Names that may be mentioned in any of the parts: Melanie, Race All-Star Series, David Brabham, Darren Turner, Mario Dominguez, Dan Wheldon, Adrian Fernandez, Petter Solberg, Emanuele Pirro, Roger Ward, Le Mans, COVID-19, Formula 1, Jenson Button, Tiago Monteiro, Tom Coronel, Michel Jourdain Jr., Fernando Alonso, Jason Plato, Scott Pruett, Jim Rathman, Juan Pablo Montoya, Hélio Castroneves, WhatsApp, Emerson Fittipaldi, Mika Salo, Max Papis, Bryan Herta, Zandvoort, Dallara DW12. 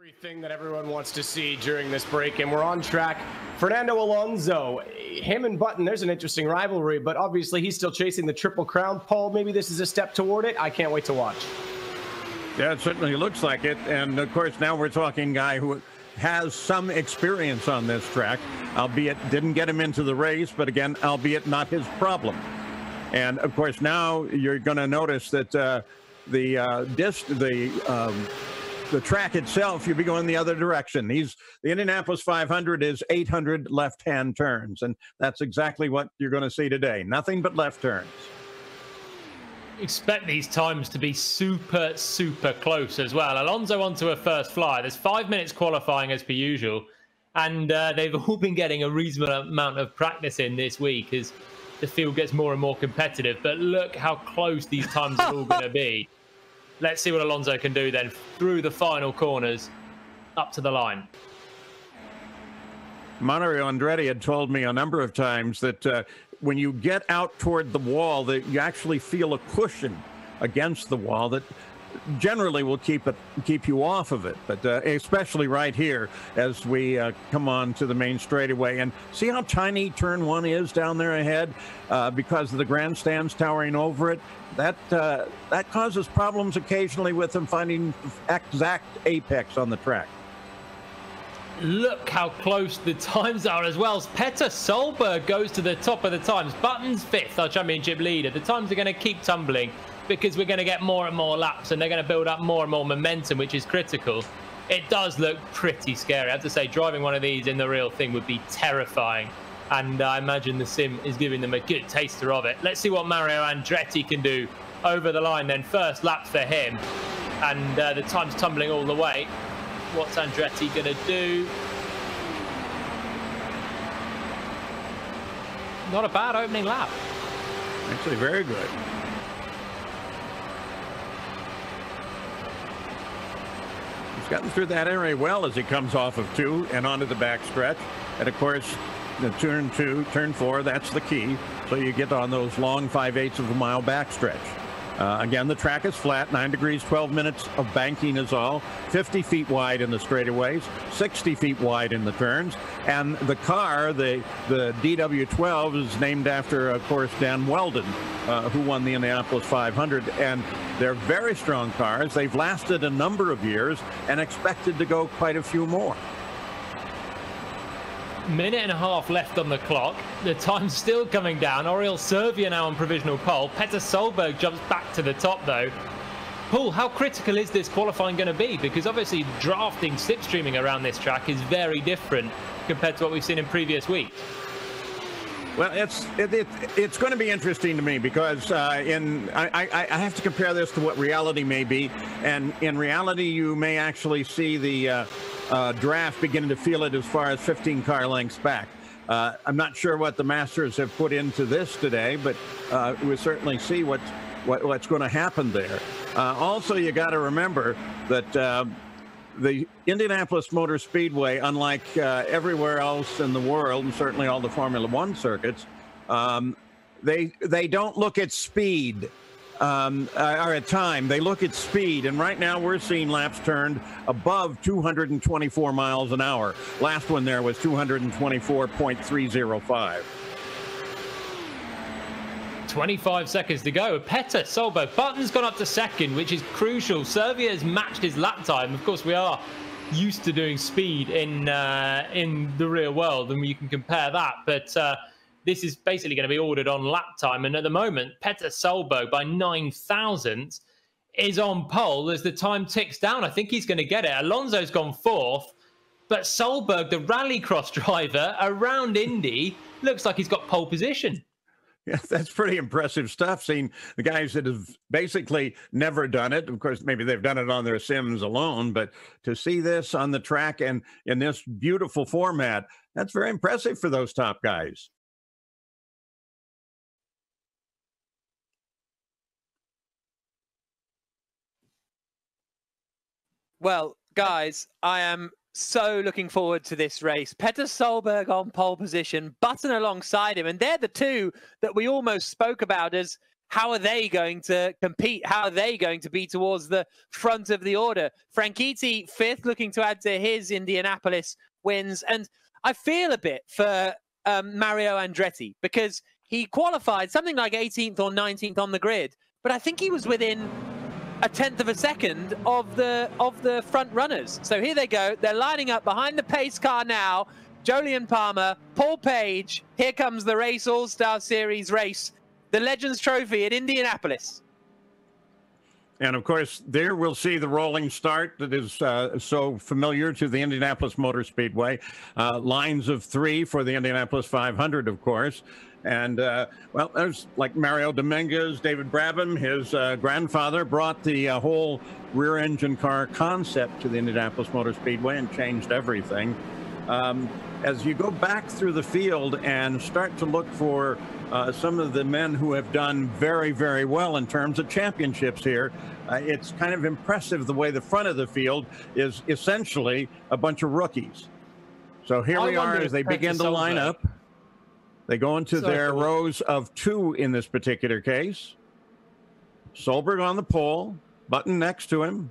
Everything that everyone wants to see during this break, and we're on track. Fernando Alonso, him and Button, there's an interesting rivalry, but obviously he's still chasing the Triple Crown. Paul, maybe this is a step toward it. I can't wait to watch. Yeah, it certainly looks like it. And of course, now we're talking guy who has some experience on this track, albeit didn't get him into the race, but again, albeit not his problem. And of course, now you're going to notice that the track itself, you'll be going the other direction. The Indianapolis 500 is 800 left-hand turns, and that's exactly what you're going to see today. Nothing but left turns. Expect these times to be super, super close as well. Alonso onto a first fly. There's 5 minutes qualifying as per usual, and they've all been getting a reasonable amount of practice in this week as the field gets more and more competitive. But look how close these times are all going to be. Let's see what Alonso can do then through the final corners up to the line. Mario Andretti had told me a number of times that when you get out toward the wall, that you actually feel a cushion against the wall that generally will keep you off of it, but especially right here as we come on to the main straightaway. And see how tiny turn one is down there ahead because of the grandstands towering over it. That causes problems occasionally with them finding exact apex on the track. Look how close the times are as well. Petter Solberg goes to the top of the times. Button's fifth, our championship leader. The times are going to keep tumbling because we're going to get more and more laps, and they're going to build up more and more momentum, which is critical. It does look pretty scary. I have to say, driving one of these in the real thing would be terrifying, and I imagine the sim is giving them a good taster of it. Let's see what Mario Andretti can do over the line then. First lap for him, and the time's tumbling all the way. What's Andretti going to do? Not a bad opening lap. Actually, very good. He's gotten through that area well as he comes off of two and onto the back stretch. And of course, the turn two, turn four, that's the key. So you get on those long 5/8 of a mile back stretch. Again, the track is flat, 9 degrees, 12 minutes of banking is all, 50 feet wide in the straightaways, 60 feet wide in the turns, and the car, the DW12, is named after, of course, Dan Wheldon, who won the Indianapolis 500, and they're very strong cars. They've lasted a number of years and expected to go quite a few more. Minute and a half left on the clock. The time's still coming down. Oriol Servia now on provisional pole. Petter Solberg jumps back to the top though. Paul, how critical is this qualifying going to be? Because obviously drafting, slipstreaming around this track is very different compared to what we've seen in previous weeks. Well, it's going to be interesting to me because I have to compare this to what reality may be, and in reality you may actually see the draft beginning to feel it as far as 15 car lengths back. I'm not sure what the Masters have put into this today, but we'll certainly see what's going to happen there. Also, you got to remember that the Indianapolis Motor Speedway, unlike everywhere else in the world, and certainly all the Formula One circuits, they don't look at speed. Or at time. They look at speed, and right now we're seeing laps turned above 224 miles an hour. Last one there was 224.305. 25 seconds to go. Petter Solberg. Button's gone up to second, which is crucial. Servia has matched his lap time. Of course, we are used to doing speed in the real world, and you can compare that, but this is basically going to be ordered on lap time. And at the moment, Petter Solberg by 9 thousandths is on pole as the time ticks down. I think he's going to get it. Alonso's gone fourth, but Solberg, the rallycross driver around Indy, looks like he's got pole position. Yeah, that's pretty impressive stuff, seeing the guys that have basically never done it. Of course, maybe they've done it on their sims alone, but to see this on the track and in this beautiful format, that's very impressive for those top guys. Well, guys, I am so looking forward to this race. Petter Solberg on pole position, Button alongside him, and they're the two that we almost spoke about as How are they going to compete? How are they going to be towards the front of the order? Franchitti, fifth, looking to add to his Indianapolis wins. And I feel a bit for Mario Andretti, because he qualified something like 18th or 19th on the grid, but I think he was within a tenth of a second of the front runners. So here they go. They're lining up behind the pace car now. Jolyon Palmer, Paul Page. Here comes the Race All-Star Series race, the Legends Trophy at Indianapolis. And of course, there we'll see the rolling start that is so familiar to the Indianapolis Motor Speedway. Lines of three for the Indianapolis 500, of course. And, well, there's like Mario Dominguez, David Brabham, his grandfather brought the whole rear engine car concept to the Indianapolis Motor Speedway and changed everything. As you go back through the field and start to look for some of the men who have done very, very well in terms of championships here, it's kind of impressive the way the front of the field is essentially a bunch of rookies. So here we are as they begin to line up. They go into their rows of two in this particular case. Solberg on the pole, Button next to him.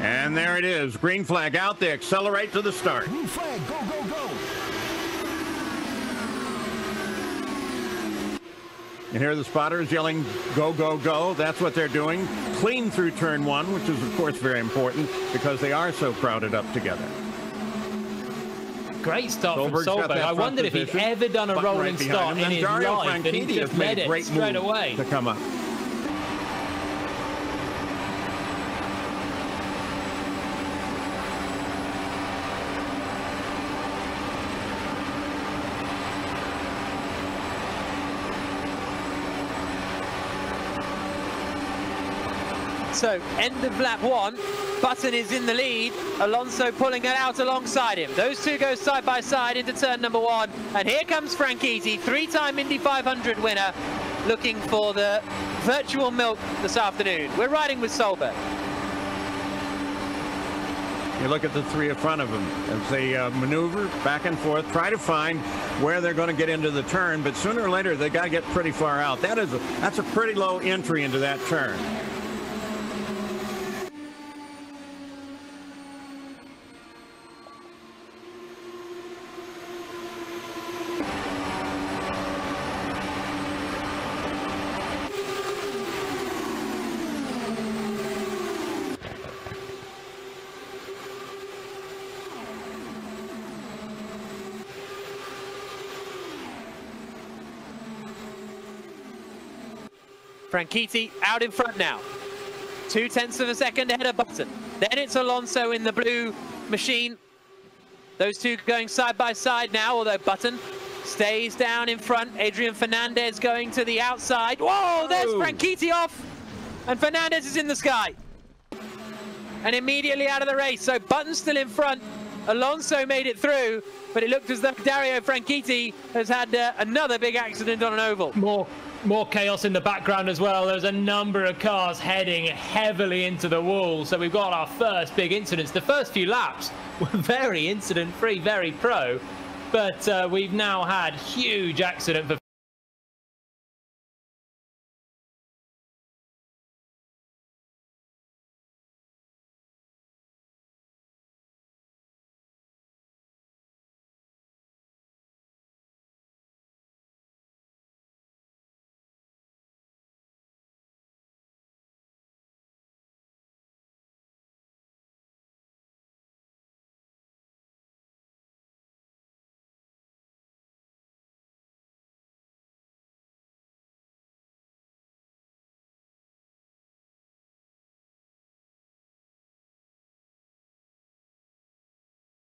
And there it is, green flag out, they accelerate to the start. Green flag, go, go, go. And here are the spotters yelling, go, go, go. That's what they're doing. Clean through turn one, which is, of course, very important because they are so crowded up together. Great start from Solberg. I wondered if he'd ever done a rolling start in his life, and he just made it straight away to come up. So, end of lap one, Button is in the lead, Alonso pulling it out alongside him. Those two go side by side into turn number one, and here comes Franchitti, three-time Indy 500 winner, looking for the virtual milk this afternoon. We're riding with Solberg. You look at the three in front of them as they maneuver back and forth, try to find where they're going to get into the turn, but sooner or later they got to get pretty far out. That's a pretty low entry into that turn. Franchitti out in front now, 2/10 of a second ahead of Button. Then it's Alonso in the blue machine. Those two going side by side now, although Button stays down in front. Adrian Fernandez going to the outside. Whoa, there's Franchitti off, and Fernandez is in the sky and immediately out of the race. So Button still in front. Alonso made it through, but it looked as though Dario Franchitti has had another big accident on an oval. More chaos in the background as well. There's a number of cars heading heavily into the wall. So we've got our first big incidents. The first few laps were very incident-free, very pro. But we've now had huge accident for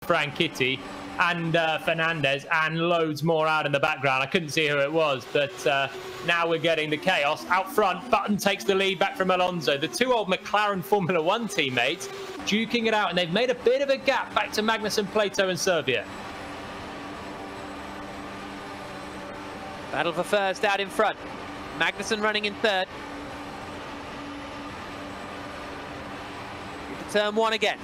Franchitti and Fernandez and loads more out in the background. I couldn't see who it was, but now we're getting the chaos out front. Button takes the lead back from Alonso. The two old McLaren Formula One teammates duking it out, and they've made a bit of a gap back to Magnussen, Plato and Servia. Battle for first out in front. Magnussen running in third. Into turn one again.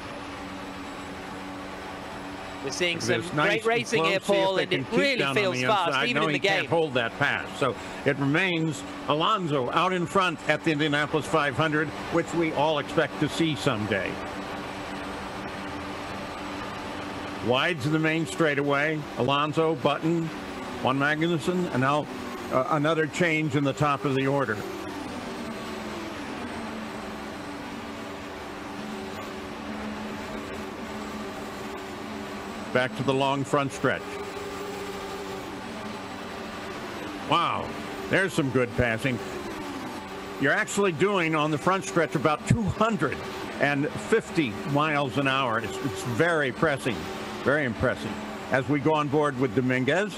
We're seeing some great racing here, Paul, and it really feels fast, even in the game. Can't hold that pass, so it remains Alonso out in front at the Indianapolis 500, which we all expect to see someday. Wide to the main straightaway, Alonso, Button, Juan Magnussen, and now another change in the top of the order. Back to the long front stretch. Wow, there's some good passing. You're actually doing on the front stretch about 250 miles an hour. It's very pressing, very impressive. As we go on board with Dominguez.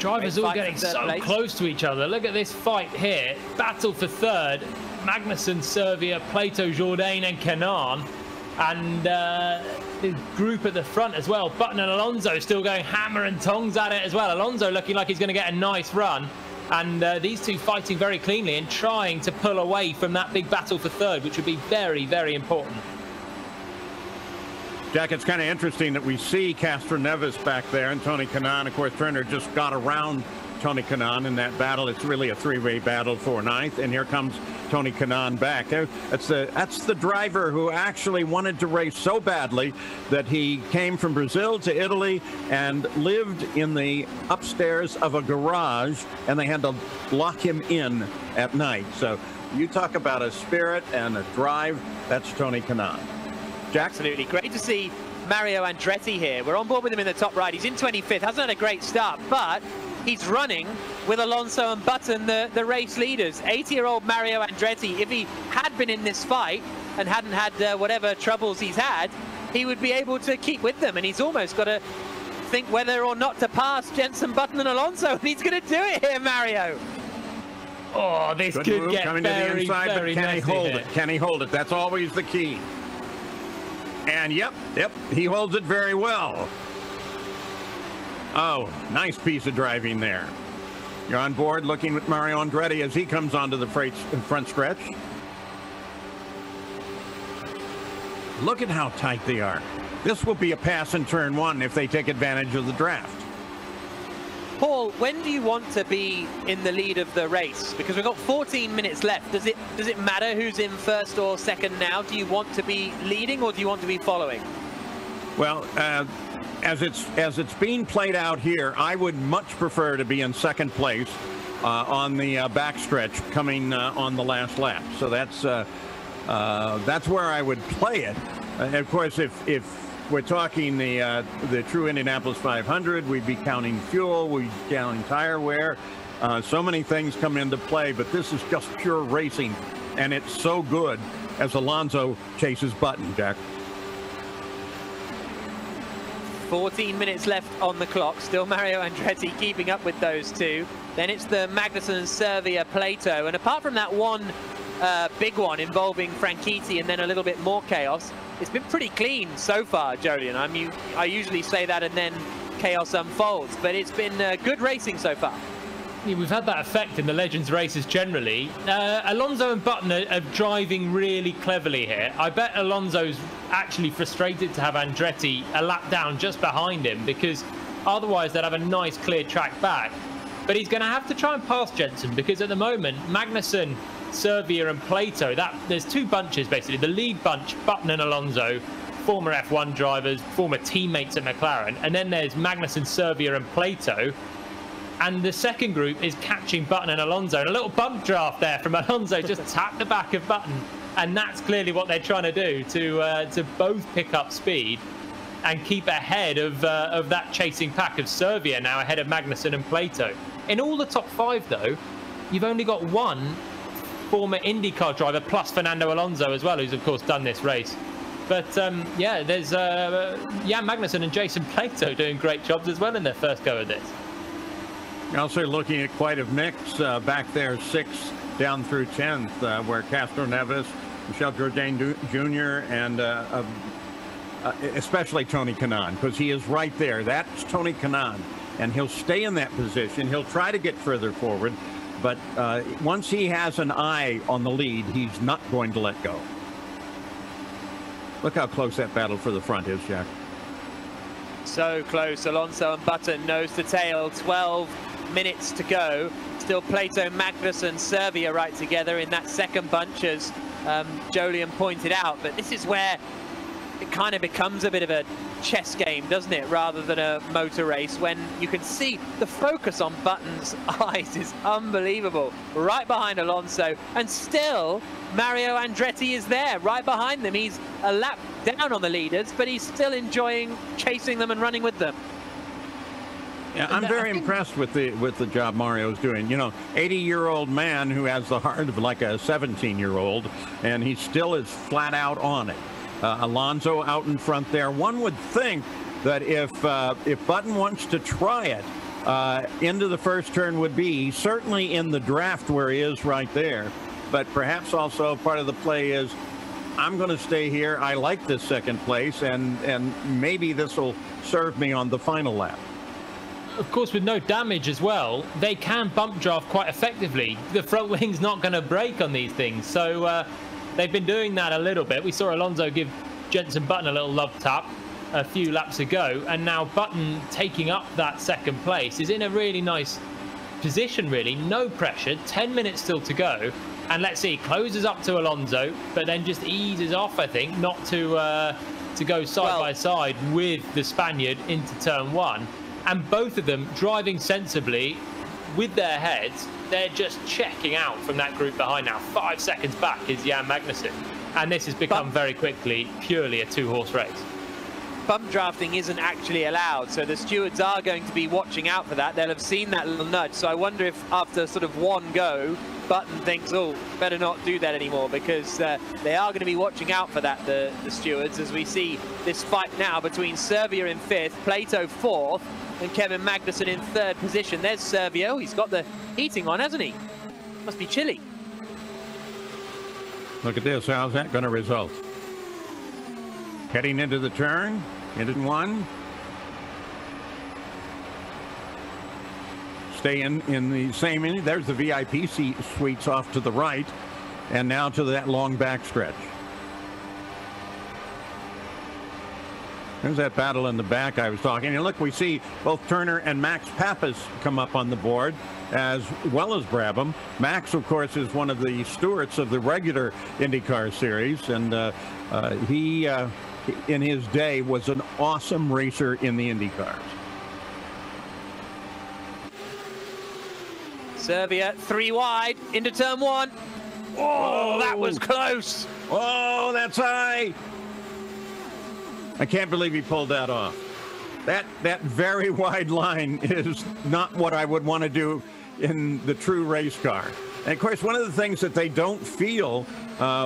Drivers all getting so close to each other. Look at this fight here. Battle for third. Magnussen, Servia, Plato, Jourdain and Kanaan, and the group at the front as well. Button and Alonso still going hammer and tongs at it as well. Alonso looking like he's going to get a nice run, and these two fighting very cleanly and trying to pull away from that big battle for third, which would be very, very important. Jack, it's kind of interesting that we see Castroneves back there and Tony Kanaan. Of course, Turner just got around Tony Kanaan in that battle. It's really a three-way battle for ninth, and here comes Tony Kanaan back. That's the driver who actually wanted to race so badly that he came from Brazil to Italy and lived in the upstairs of a garage, and they had to lock him in at night. So you talk about a spirit and a drive, that's Tony Kanaan. Jack? Absolutely. Great to see Mario Andretti here. We're on board with him in the top right. He's in 25th, hasn't had a great start, but he's running with Alonso and Button, the race leaders. 80-year-old Mario Andretti, if he had been in this fight and hadn't had whatever troubles he's had, he would be able to keep with them. And he's almost got to think whether or not to pass Jenson Button and Alonso. And he's going to do it here, Mario. Oh, this could get coming very, to the inside, very, but can he hold it? Can he hold it? That's always the key. And yep, he holds it very well. Oh, nice piece of driving there. You're on board looking with Mario Andretti as he comes onto the front stretch. Look at how tight they are. This will be a pass in turn one if they take advantage of the draft. Paul, when do you want to be in the lead of the race? Because we've got 14 minutes left. Does it matter who's in first or second now? Do you want to be leading or do you want to be following? Well, as it's being played out here, I would much prefer to be in second place on the backstretch coming on the last lap. So that's where I would play it. And of course, if we're talking the true Indianapolis 500, we'd be counting fuel, we'd be counting tire wear. So many things come into play, but this is just pure racing, and it's so good as Alonso chases Button, Jack. 14 minutes left on the clock. Still Mario Andretti keeping up with those two. Then it's the Magnussen, Servia, Plato. And apart from that one big one involving Franchitti and then a little bit more chaos, it's been pretty clean so far, Jolyon. I mean, I usually say that and then chaos unfolds, but it's been good racing so far. We've had that effect in the Legends races generally. Alonso and Button are driving really cleverly here. I bet Alonso's actually frustrated to have Andretti a lap down just behind him, because otherwise they'd have a nice clear track back. But he's going to have to try and pass Jenson, because at the moment Magnussen, Servia and Plato, there's two bunches basically. The lead bunch, Button and Alonso, former F1 drivers, former teammates at McLaren. And then there's Magnussen, Servia and Plato. And the second group is catching Button and Alonso. And a little bump draft there from Alonso, just tapped the back of Button. And that's clearly what they're trying to do, to both pick up speed and keep ahead of that chasing pack of Servia, now ahead of Magnussen and Plato. In all the top five, though, you've only got one former IndyCar driver, plus Fernando Alonso as well, who's, of course, done this race. But, yeah, there's Jan Magnussen and Jason Plato doing great jobs as well in their first go of this. Also looking at quite a mix back there, 6th down through 10th, where Castroneves, Michel Jourdain Jr., and especially Tony Kanaan, because he is right there. That's Tony Kanaan, and he'll stay in that position. He'll try to get further forward, but once he has an eye on the lead, he's not going to let go. Look how close that battle for the front is, Jack. So close. Alonso and Button nose to tail, 12 minutes to go. Still Plato, Magnussen, Servia right together in that second bunch, as Jolyon pointed out. But this is where it kind of becomes a bit of a chess game, doesn't it, rather than a motor race, when you can see the focus on Button's eyes is unbelievable. Right behind Alonso, and still Mario Andretti is there right behind them. He's a lap down on the leaders, but he's still enjoying chasing them and running with them. Yeah, I'm very impressed with the job Mario's doing. You know, 80-year-old man who has the heart of like a 17-year-old, and he still is flat out on it. Alonso out in front there. One would think that if Button wants to try it, into the first turn would be certainly in the draft where he is right there. But perhaps also part of the play is, I'm going to stay here. I like this second place, and maybe this will serve me on the final lap. Of course, with no damage as well, they can bump draft quite effectively. The front wing's not going to break on these things, so they've been doing that a little bit. We saw Alonso give Jenson Button a little love tap a few laps ago, and now Button taking up that second place is in a really nice position, really. No pressure, 10 minutes still to go, and let's see, closes up to Alonso, but then just eases off, I think, not to to go side by side with the Spaniard into turn one. And both of them driving sensibly with their heads. They're just checking out from that group behind now. 5 seconds back is Jan Magnussen. And this has become very quickly purely a two-horse race. Bump drafting isn't actually allowed, so the stewards are going to be watching out for that. They'll have seen that little nudge. So I wonder if after sort of one go, Button thinks, oh, better not do that anymore, because they are going to be watching out for that, the stewards, as we see this fight now between Servia in fifth, Plato fourth, and Kevin Magnussen in third position. There's Servia. Oh, he's got the heating on, hasn't he? Must be chilly. Look at this. How's that going to result? Heading into the turn, into one. Stay in the same, there's the VIP suites off to the right, and now to that long back stretch. There's that battle in the back I was talking. And look, we see both Turner and Max Papis come up on the board, as well as Brabham. Max, of course, is one of the stewards of the regular IndyCar series, and he, in his day, was an awesome racer in the IndyCars. Servia, three wide, into turn one. Oh, that was close. Oh, that's high. I can't believe he pulled that off. That very wide line is not what I would want to do in the true race car. And of course, one of the things that they don't feel,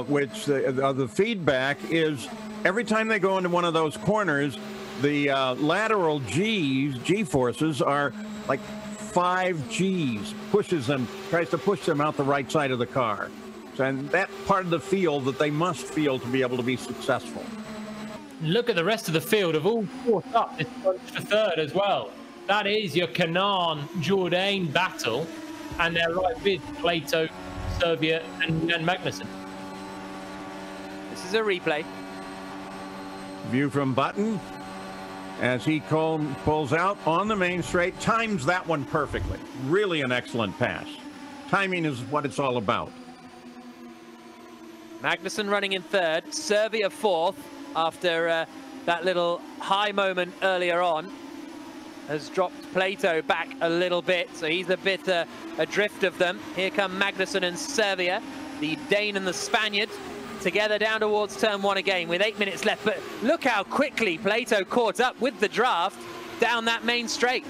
which the feedback is, every time they go into one of those corners, the lateral G forces are like 5 Gs, pushes them, tries to push them out the right side of the car. And that part of the field that they must feel to be able to be successful. Look at the rest of the field, have all caught up this bunch for third as well. That is your Kanaan-Jourdain battle, and they're right with Plato, Servia, and Magnussen. This is a replay. View from Button as he pulls out on the main straight, times that one perfectly. Really an excellent pass. Timing is what it's all about. Magnussen running in third, Servia fourth, after that little high moment earlier on, has dropped Plato back a little bit, so he's a bit adrift of them. Here come Magnussen and Servia, the Dane and the Spaniard, together down towards turn one again with 8 minutes left. But look how quickly Plato caught up with the draft down that main straight.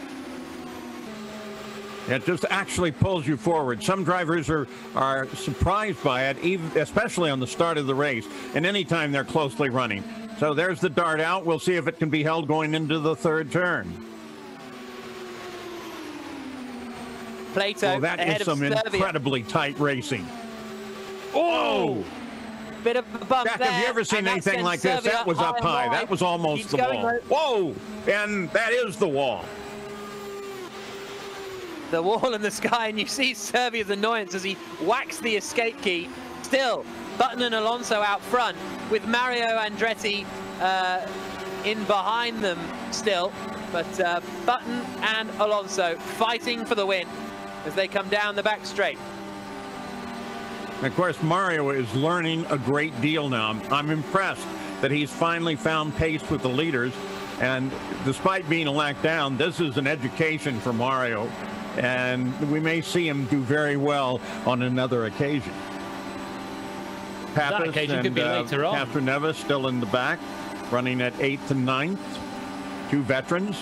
It just actually pulls you forward. Some drivers are surprised by it, even, especially on the start of the race, and anytime they're closely running. So there's the dart out. We'll see if it can be held going into the third turn. Plato ahead of Servia. That is some incredibly tight racing. Oh! bit of a bump. Jack, have you ever seen anything like this? That was up high. That was almost the wall. Whoa! And that is the wall. The wall in the sky, and you see Servia's annoyance as he whacks the escape key. Still, Button and Alonso out front, with Mario Andretti in behind them still. But Button and Alonso fighting for the win as they come down the back straight. Of course, Mario is learning a great deal now. I'm impressed that he's finally found pace with the leaders. And despite being a lack down, this is an education for Mario. And we may see him do very well on another occasion. Papis and Castroneves still in the back, running at 8th and 9th. Two veterans.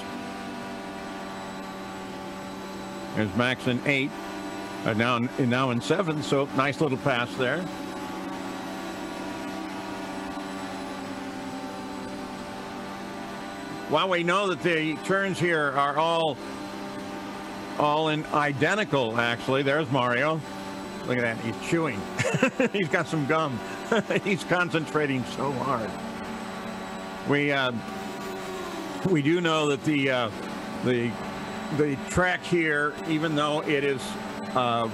There's Max in 8th. Now in 7th, so nice little pass there. While we know that the turns here are all in identical, actually. There's Mario. Look at that, he's chewing. He's got some gum. He's concentrating so hard. We do know that the track here, even though it is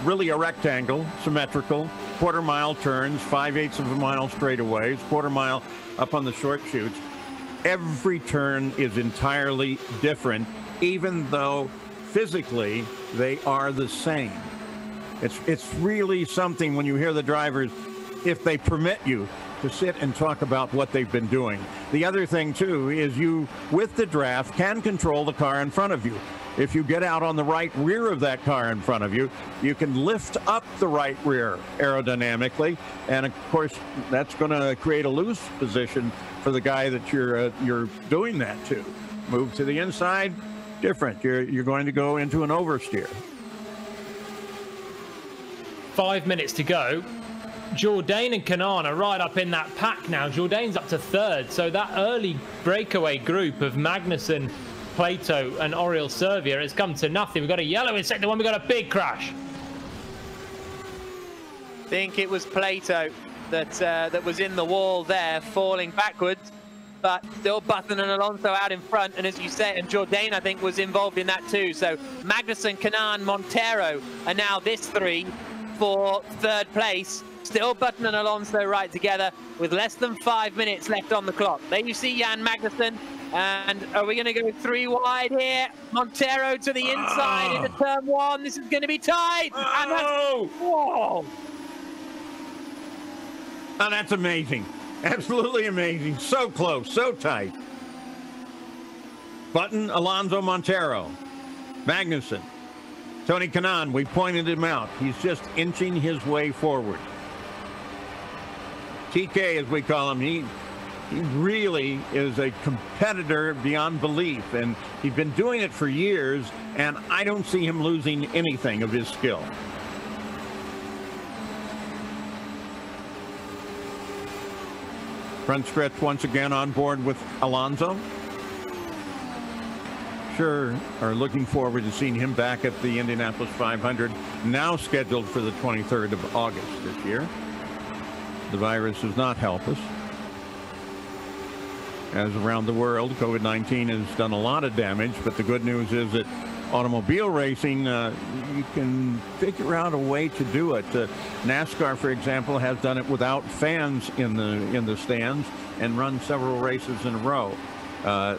really a rectangle, symmetrical, quarter mile turns, 5/8 of a mile straightaways, quarter mile up on the short shoots, every turn is entirely different, even though physically they are the same. It's really something when you hear the drivers, if they permit you to sit and talk about what they've been doing. The other thing too is you, with the draft, can control the car in front of you. If you get out on the right rear of that car in front of you, you can lift up the right rear aerodynamically, and of course that's going to create a loose position for the guy that you're doing that to. Move to the inside, different. You're going to go into an oversteer. 5 minutes to go. Jourdain and Kanaan are right up in that pack now. Jourdain's up to 3rd, so that early breakaway group of Magnussen, Plato and Oriol Servia has come to nothing. We've got a yellow in sector 1. We've got a big crash. I think it was Plato that was in the wall there, falling backwards, but still Button and Alonso out in front, and as you say, and Jourdain I think was involved in that too. So Magnussen, Kanaan, Monteiro are now this 3 for 3rd place. Still Button and Alonso right together with less than 5 minutes left on the clock. Then you see Jan Magnussen. And are we going to go 3 wide here? Monteiro to the inside into turn 1. This is going to be tight. Oh. And that's, whoa. Oh, that's amazing. Absolutely amazing. So close, so tight. Button, Alonso, Monteiro, Magnussen, Tony Kanaan. We pointed him out. He's just inching his way forward. TK, as we call him, he really is a competitor beyond belief, and he's been doing it for years, and I don't see him losing anything of his skill. Front stretch once again on board with Alonso. Sure are looking forward to seeing him back at the Indianapolis 500, now scheduled for the 23rd of August this year. The virus does not help us. As around the world, COVID-19 has done a lot of damage, but the good news is that automobile racing, you can figure out a way to do it. NASCAR, for example, has done it without fans in the stands and run several races in a row. The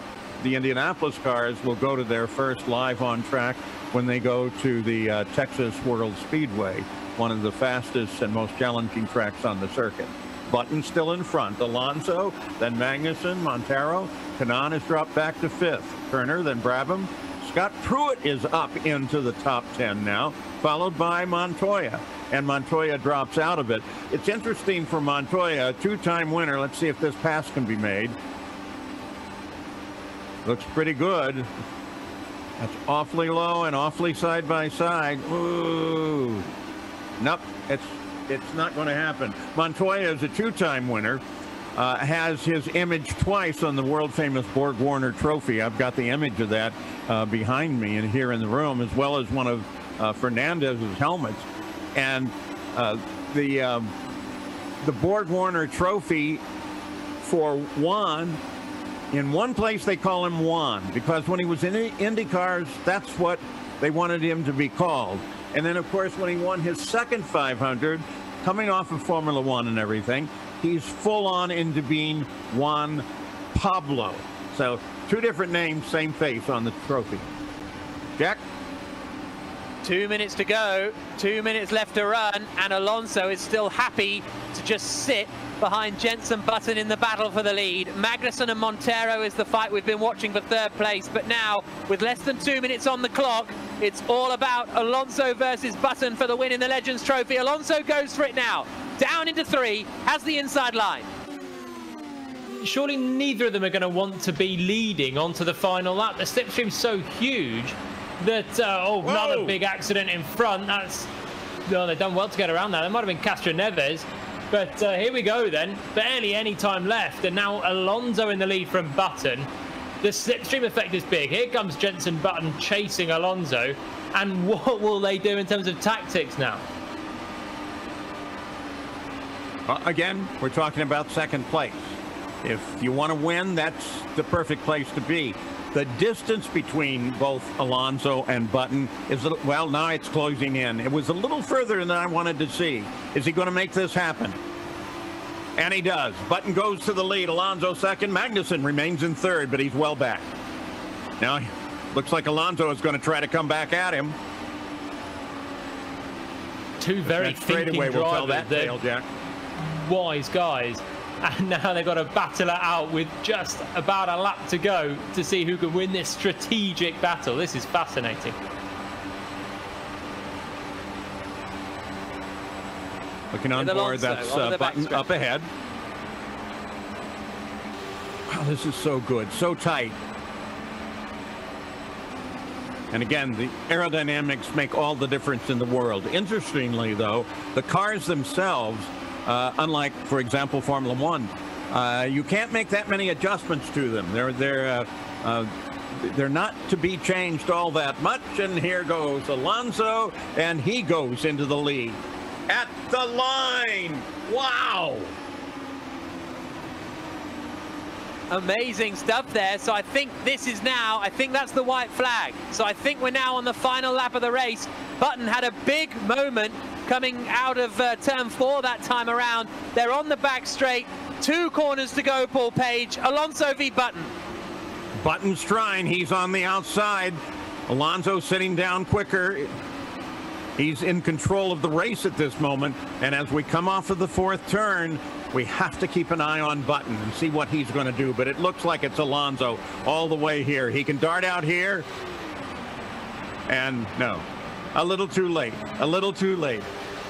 Indianapolis cars will go to their first live on track when they go to the Texas World Speedway, one of the fastest and most challenging tracks on the circuit. Button still in front. Alonso, then Magnussen, Monteiro. Kanaan has dropped back to 5th. Turner, then Brabham. Scott Pruett is up into the top 10 now, followed by Montoya. And Montoya drops out of it. It's interesting for Montoya, a two-time winner. Let's see if this pass can be made. Looks pretty good. That's awfully low and awfully side by side. Ooh. Nope. It's not going to happen. Montoya is a two-time winner, has his image twice on the world-famous Borg Warner Trophy. I've got the image of that behind me and here in the room, as well as one of Fernandez's helmets. And the Borg Warner trophy for Juan. In one place they call him Juan because when he was in IndyCars, that's what they wanted him to be called. And then, of course, when he won his second 500, coming off of Formula One and everything, he's full on into being Juan Pablo. So two different names, same face on the trophy. Jack? 2 minutes to go, 2 minutes left to run, and Alonso is still happy to just sit behind Jenson Button in the battle for the lead. Magnussen and Monteiro is the fight we've been watching for third place, but now, with less than 2 minutes on the clock, it's all about Alonso versus Button for the win in the Legends Trophy. Alonso goes for it now, down into three, has the inside line. Surely neither of them are going to want to be leading onto the final lap. The slipstream's so huge that, oh, another big accident in front. That's, well, they've done well to get around that. That might have been Castroneves. But here we go then. Barely any time left. And now Alonso in the lead from Button. The slipstream effect is big. Here comes Jenson Button chasing Alonso. And what will they do in terms of tactics now? Again, we're talking about second place. If you want to win, that's the perfect place to be. The distance between both Alonso and Button is, well, now it's closing in. It was a little further than I wanted to see. Is he going to make this happen? And he does. Button goes to the lead. Alonso second. Magnussen remains in third, but he's well back. Now, looks like Alonso is going to try to come back at him. Two very straightaway will tell that tale, Jack. Wise guys. And now they've got to battle it out with just about a lap to go to see who can win this strategic battle. This is fascinating. Looking on board, that's Button up ahead. Wow, this is so good, so tight. And again, the aerodynamics make all the difference in the world. Interestingly, though, the cars themselves, unlike, for example, Formula One, you can't make that many adjustments to them. They're not to be changed all that much. And here goes Alonso, and he goes into the lead at the line. Wow! Amazing stuff there. So I think this is now, I think that's the white flag. So I think we're now on the final lap of the race. Button had a big moment coming out of turn four that time around. They're on the back straight. Two corners to go, Paul Page. Alonso v. Button. Button's trying. He's on the outside. Alonso sitting down quicker. He's in control of the race at this moment. And as we come off of the fourth turn, we have to keep an eye on Button and see what he's going to do, but it looks like it's Alonso all the way here. He can dart out here, and no, a little too late, a little too late.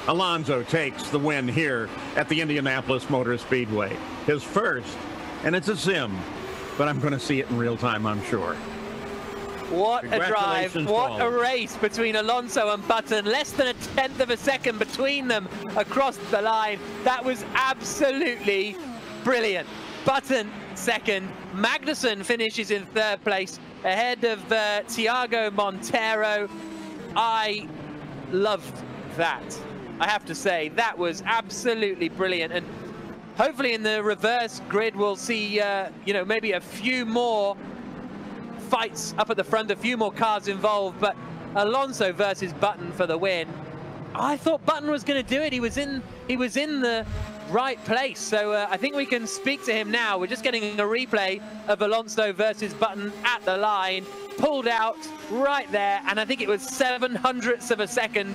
Alonso takes the win here at the Indianapolis Motor Speedway. His first, and it's a sim, but I'm going to see it in real time, I'm sure. What a drive, what a race between Alonso and Button. Less than a tenth of a second between them across the line. That was absolutely brilliant. Button second, Magnussen finishes in third place ahead of Tiago Monteiro. I loved that, I have to say. That was absolutely brilliant, and hopefully in the reverse grid we'll see you know, maybe a few more fights up at the front, a few more cars involved, but Alonso versus Button for the win. I thought Button was going to do it. He was in the right place, so I think we can speak to him now. We're just getting a replay of Alonso versus Button at the line, pulled out right there, and I think it was 700ths of a second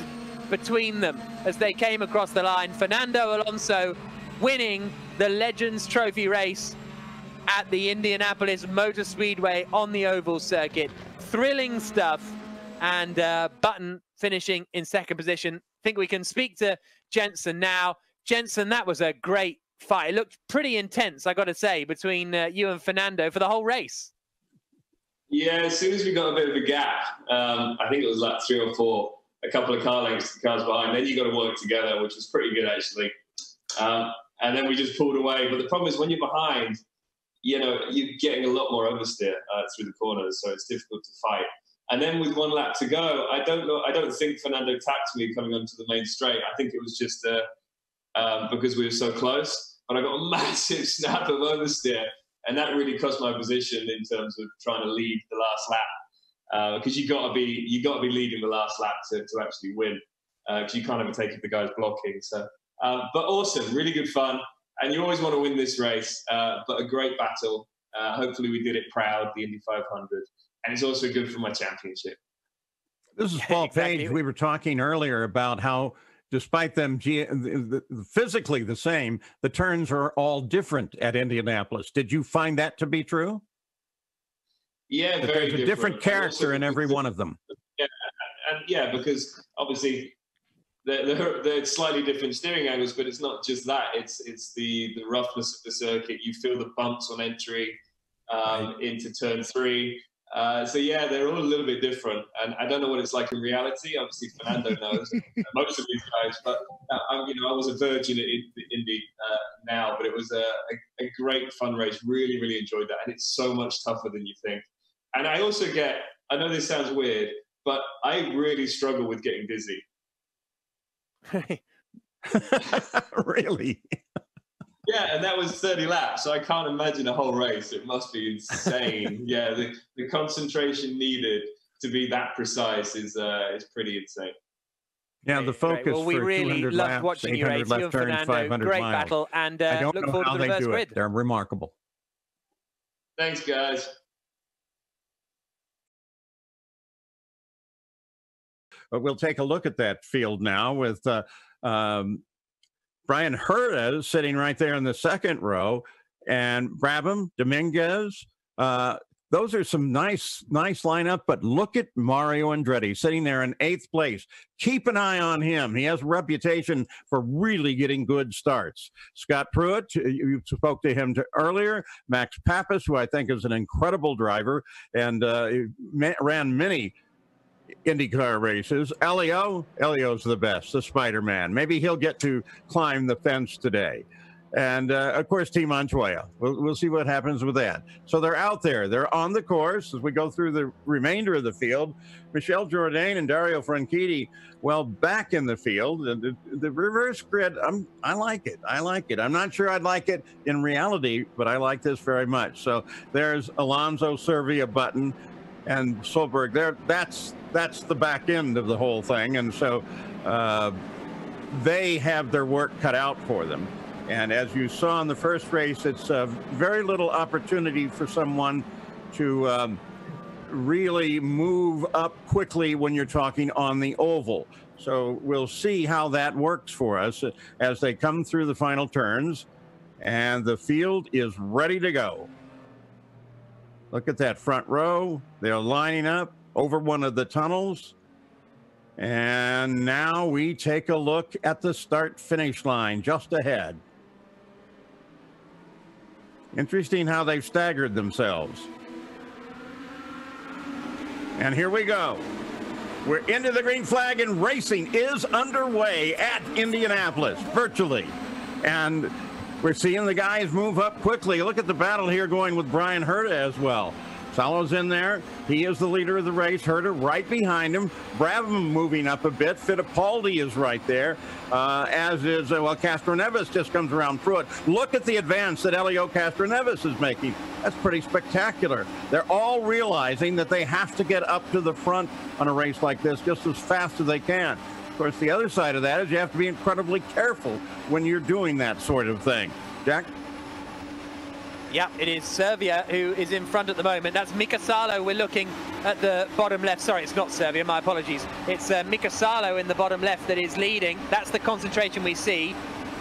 between them as they came across the line. Fernando Alonso winning the Legends Trophy race at the Indianapolis Motor Speedway on the oval circuit. Thrilling stuff, and Button finishing in second position. I think we can speak to Jenson now. Jenson, that was a great fight. It looked pretty intense, I got to say, between you and Fernando for the whole race. Yeah, as soon as we got a bit of a gap, I think it was like three or four, a couple of car lengths to cars behind, then you got to work together, which was pretty good, actually. And then we just pulled away. But the problem is when you're behind, you know, you're getting a lot more oversteer through the corners, so it's difficult to fight. And then with one lap to go, I don't think Fernando tapped me coming onto the main straight. I think it was just a, because we were so close. But I got a massive snap of oversteer, and that really cost my position in terms of trying to lead the last lap, because you got to be leading the last lap to actually win, because you can't overtake if the guy's blocking. So, but awesome, really good fun, and you always want to win this race. But a great battle. Hopefully, we did it proud, the Indy 500, and it's also good for my championship. This is Paul Page. We were talking earlier about how, despite them physically the same, the turns are all different at Indianapolis. Did you find that to be true? Yeah, very different. A different character in every one of them. Yeah, and yeah, because obviously they're slightly different steering angles, but it's not just that. It's the roughness of the circuit. You feel the bumps on entry into turn three. So yeah, they're all a little bit different, and I don't know what it's like in reality. Obviously, Fernando knows most of these guys, but I was a virgin at Indy now, but it was a great fun race. Really, really enjoyed that, and it's so much tougher than you think. And I also I know this sounds weird, but I really struggle with getting dizzy. Really? Yeah, and that was 30 laps, so I can't imagine a whole race. It must be insane. Yeah, the concentration needed to be that precise is pretty insane. Yeah, the focus. Well, we really loved watching you, Fernando. Great battle, and look forward to the reverse grid. They're remarkable. Thanks, guys. But we'll take a look at that field now with Bryan Herta sitting right there in the second row, and Brabham, Dominguez. Those are some nice lineup, but look at Mario Andretti sitting there in 8th place. Keep an eye on him. He has a reputation for really getting good starts. Scott Pruett, you spoke to him earlier. Max Papis, who I think is an incredible driver and ran many IndyCar races. Elio's the best, the Spider-Man. Maybe he'll get to climb the fence today. And of course, Team Montoya. We'll see what happens with that. So they're out there. They're on the course as we go through the remainder of the field. Michel Jourdain and Dario Franchitti, well, back in the field. And the reverse grid, I like it. I like it. I'm not sure I'd like it in reality, but I like this very much. So there's Alonso, Servia, Button, and Solberg there. That's the back end of the whole thing, and so they have their work cut out for them. And as you saw in the first race, it's very little opportunity for someone to really move up quickly when you're talking on the oval. So we'll see how that works for us as they come through the final turns, and the field is ready to go. Look at that front row. They're lining up over one of the tunnels. And now we take a look at the start-finish line just ahead. Interesting how they've staggered themselves. And here we go. We're into the green flag, and racing is underway at Indianapolis, virtually. And we're seeing the guys move up quickly. Look at the battle here going with Bryan Herta as well. Salo's in there. He is the leader of the race. Herta right behind him. Brabham moving up a bit. Fittipaldi is right there, as is, Castroneves just comes around through it. Look at the advance that Hélio Castroneves is making. That's pretty spectacular. They're all realizing that they have to get up to the front on a race like this just as fast as they can. Of course, the other side of that is you have to be incredibly careful when you're doing that sort of thing. Jack? Yeah, it is Servia who is in front at the moment. That's Mika Salo. We're looking at the bottom left. Sorry, it's not Servia. My apologies. It's Mika Salo in the bottom left that is leading. That's the concentration we see.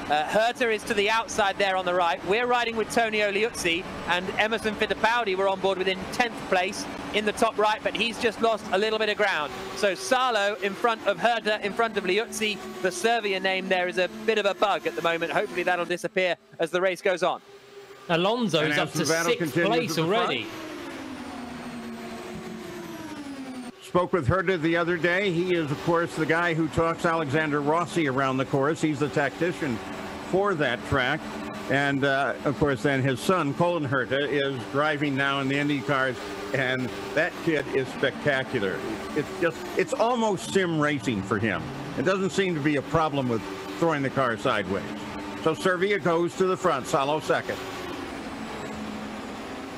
Herta is to the outside there on the right. We're riding with Tonio Liuzzi, and Emerson Fittipaldi were on board within 10th place in the top right, but he's just lost a little bit of ground. So Salo in front of Herta, in front of Liuzzi. The Servia name there is a bit of a bug at the moment. Hopefully that'll disappear as the race goes on. Alonso is up to 6th place already. Spoke with Herta the other day. He is, of course, the guy who talks Alexander Rossi around the course. He's the tactician for that track. And, of course, then his son, Colin Herta, is driving now in the Indy cars. And that kid is spectacular. It's almost sim racing for him. It doesn't seem to be a problem with throwing the car sideways. So Servia goes to the front, Salo second.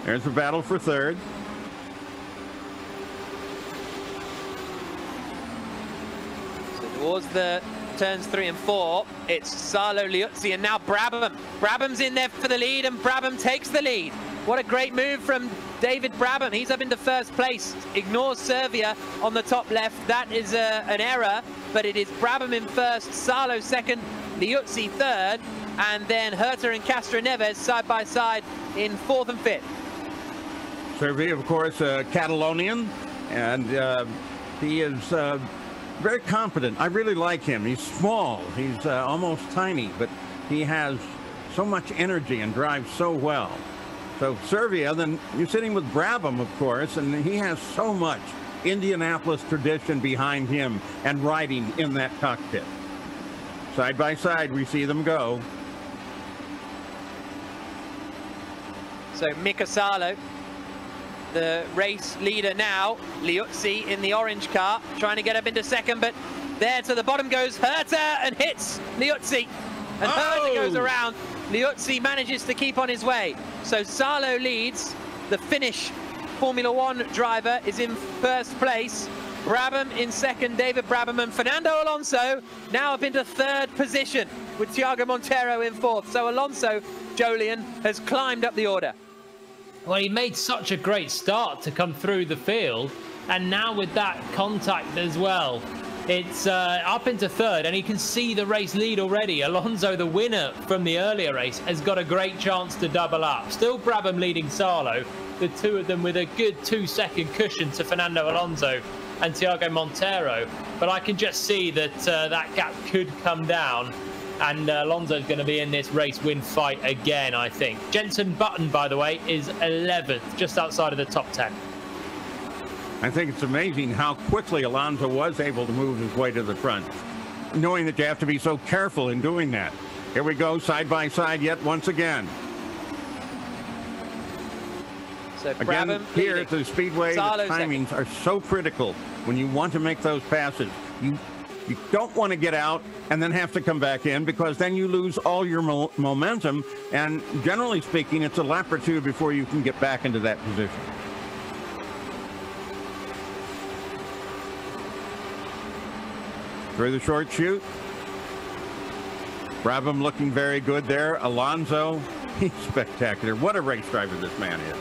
There's the battle for third. So towards the turns 3 and 4, it's Salo, Liuzzi, and now Brabham. Brabham's in there for the lead, and Brabham takes the lead. What a great move from David Brabham. He's up into first place, ignores Servia on the top left. That is an error, but it is Brabham in first, Salo second, Liuzzi third, and then Herta and Castroneves side by side in fourth and fifth. Servia, of course, a Catalonian, and he is very confident. I really like him. He's small. He's almost tiny, but he has so much energy and drives so well. So Servia, then you're sitting with Brabham, of course, and he has so much Indianapolis tradition behind him and riding in that cockpit. Side by side, we see them go. So Mika Salo, the race leader now, Liuzzi in the orange car, trying to get up into second, but there to the bottom goes Herta and hits Liuzzi. And Herta goes around. Liuzzi manages to keep on his way. So Salo leads. The Finnish Formula One driver is in first place. Brabham in second, David Brabham, and Fernando Alonso now up into third position with Tiago Monteiro in fourth. So Alonso, Jolyon, has climbed up the order. Well, he made such a great start to come through the field, and now with that contact as well, it's up into third, and you can see the race lead already. Alonso, the winner from the earlier race, has got a great chance to double up. Still Brabham leading Salo, the two of them with a good 2-second cushion to Fernando Alonso and Tiago Monteiro. But I can just see that that gap could come down, and Alonso's going to be in this race win fight again, I think. Jenson Button, by the way, is 11th, just outside of the top 10. I think it's amazing how quickly Alonso was able to move his way to the front, knowing that you have to be so careful in doing that. Here we go, side by side yet once again. So again, here at the Speedway, the timings are so critical when you want to make those passes. You don't want to get out and then have to come back in, because then you lose all your momentum, and generally speaking, it's a lap or two before you can get back into that position. Through the short shoot, Brabham looking very good there. Alonso, he's spectacular. What a race driver this man is.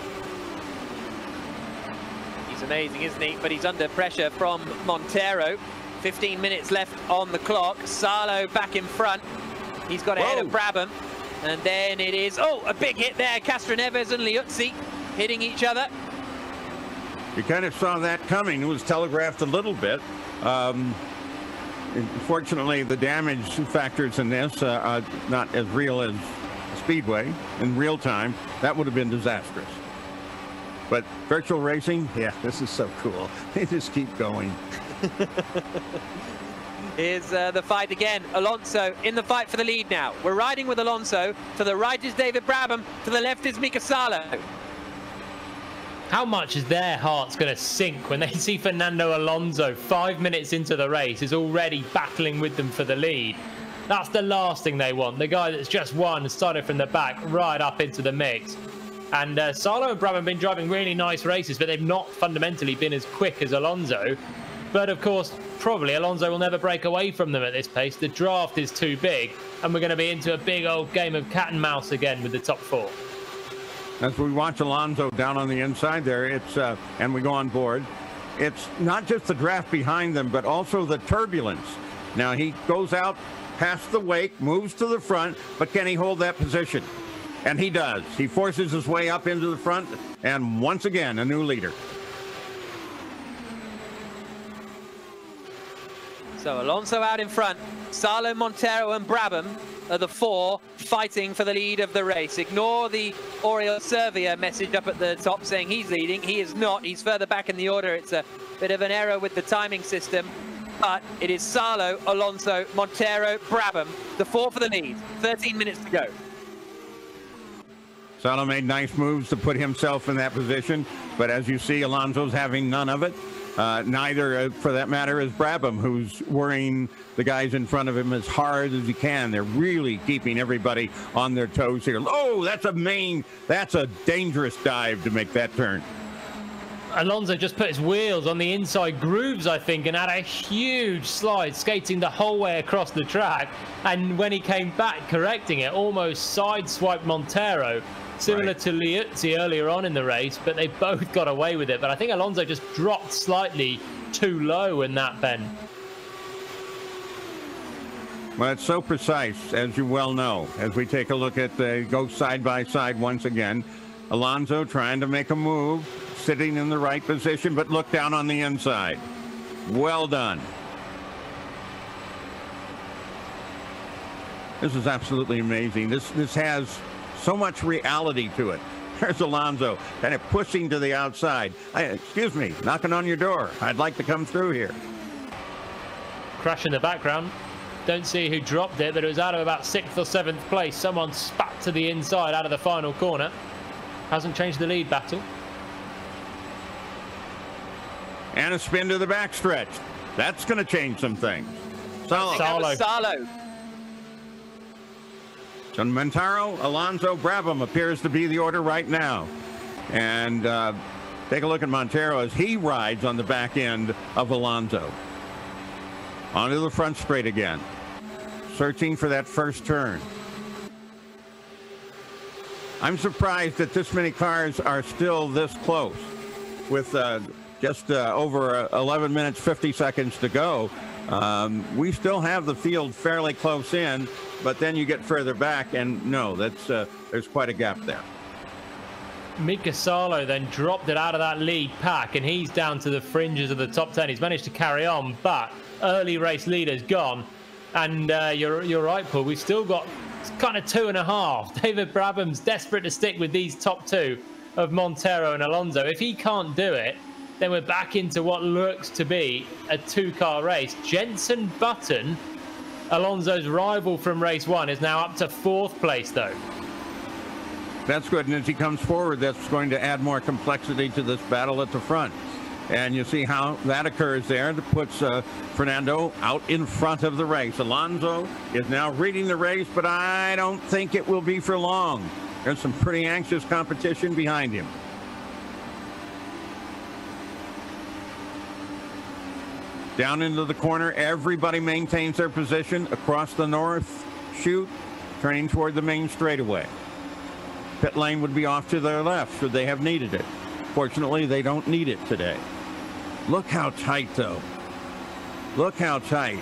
He's amazing, isn't he? But he's under pressure from Monteiro. 15 minutes left on the clock. Salo back in front. He's got ahead of Brabham. And then it is, a big hit there. Castroneves and Liuzzi hitting each other. You kind of saw that coming. It was telegraphed a little bit. Fortunately, the damage factors in this are not as real as Speedway in real time. That would have been disastrous. But virtual racing, yeah, this is so cool. They just keep going. Here's the fight again. Alonso in the fight for the lead now. We're riding with Alonso. To the right is David Brabham. To the left is Mika Salo. How much is their hearts going to sink when they see Fernando Alonso 5 minutes into the race is already battling with them for the lead? That's the last thing they want. The guy that's just won and started from the back right up into the mix. And Salo and Brabham have been driving really nice races, but they've not fundamentally been as quick as Alonso. But of course, probably Alonso will never break away from them at this pace. The draft is too big, and we're going to be into a big old game of cat and mouse again with the top four. As we watch Alonso down on the inside there, it's and we go on board. It's not just the draft behind them, but also the turbulence. Now he goes out past the wake, moves to the front, but can he hold that position? And he does. He forces his way up into the front, and once again, a new leader. So Alonso out in front. Salo, Monteiro, and Brabham are the four fighting for the lead of the race. Ignore the Oriol Servia message up at the top saying he's leading. He is not. He's further back in the order. It's a bit of an error with the timing system. But it is Salo, Alonso, Monteiro, Brabham, the four for the lead. 13 minutes to go. Salo made nice moves to put himself in that position, but as you see, Alonso's having none of it. Neither, for that matter, is Brabham, who's worrying the guys in front of him as hard as he can. They're really keeping everybody on their toes here. Oh, that's a dangerous dive to make that turn. Alonso just put his wheels on the inside grooves, I think, and had a huge slide, skating the whole way across the track. And when he came back correcting it, almost sideswiped Monteiro, similar to Liuzzi earlier on in the race, but they both got away with it. But I think Alonso just dropped slightly too low in that bend. Well, it's so precise, as you well know, as we take a look at the go side by side once again. Alonso trying to make a move, sitting in the right position, but look down on the inside. Well done. This is absolutely amazing. This has so much reality to it. There's Alonso kind of pushing to the outside. Excuse me, knocking on your door. I'd like to come through here. Crash in the background. Don't see who dropped it, but it was out of about 6th or 7th place. Someone spat to the inside out of the final corner. Hasn't changed the lead battle. And a spin to the backstretch. That's going to change some things. Salo. So Monteiro, Alonso, Brabham appears to be the order right now. And take a look at Monteiro as he rides on the back end of Alonso. Onto the front straight again. Searching for that first turn. I'm surprised that this many cars are still this close with just over 11 minutes, 50 seconds to go. We still have the field fairly close in, but then you get further back and no, that's there's quite a gap there. Mika Salo then dropped it out of that lead pack and he's down to the fringes of the top 10. He's managed to carry on, but early race leader's gone. And you're right, Paul, we've still got kind of 2.5. David Brabham's desperate to stick with these top two of Monteiro and Alonso. If he can't do it, then we're back into what looks to be a two-car race. Jenson Button, Alonso's rival from race one, is now up to 4th place, though. That's good, and as he comes forward, that's going to add more complexity to this battle at the front. And you see how that occurs there. That puts Fernando out in front of the race. Alonso is now reading the race, but I don't think it will be for long. There's some pretty anxious competition behind him. Down into the corner, everybody maintains their position across the north chute, turning toward the main straightaway. Pit lane would be off to their left should they have needed it. Fortunately, they don't need it today. Look how tight, though. Look how tight.